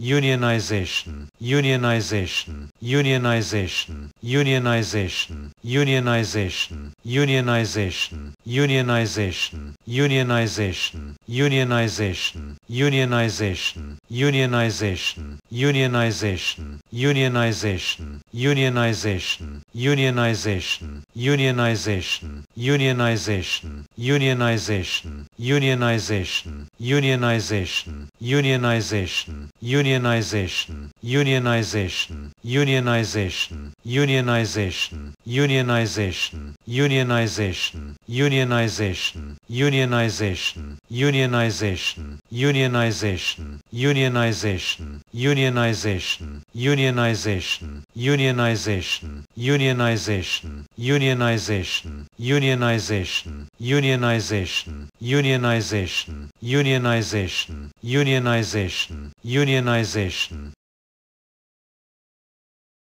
Unionization, unionization, unionization, unionization, unionization, unionization, unionization, unionization, unionization, unionization, unionization, unionization, unionization, unionization, unionization, unionization, unionization, unionization, unionization, unionization, unionization, unionization, unionization, unionization, unionization, unionization, unionization, unionization, unionization, unionization, unionization, unionization, unionization, unionization, unionization, unionization, unionization, unionization, unionization, unionization, unionization, unionization, unionization,